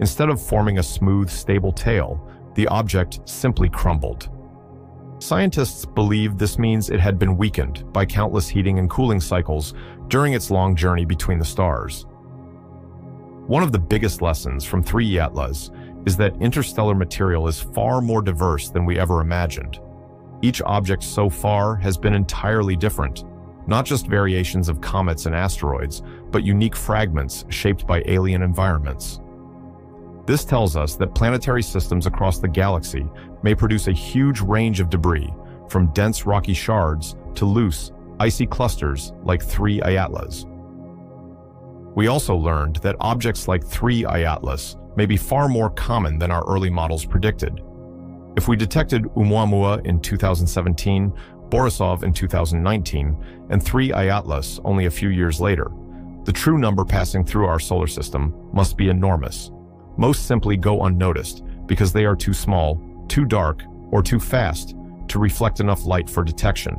Instead of forming a smooth, stable tail, the object simply crumbled. Scientists believe this means it had been weakened by countless heating and cooling cycles during its long journey between the stars. One of the biggest lessons from 3I Atlas is that interstellar material is far more diverse than we ever imagined. Each object so far has been entirely different, not just variations of comets and asteroids, but unique fragments shaped by alien environments. This tells us that planetary systems across the galaxy may produce a huge range of debris, from dense rocky shards to loose, icy clusters like 3I Atlas. We also learned that objects like 3I Atlas may be far more common than our early models predicted. If we detected 'Oumuamua in 2017, Borisov in 2019, and 3I Atlas only a few years later, the true number passing through our solar system must be enormous. Most simply go unnoticed because they are too small, too dark, or too fast to reflect enough light for detection.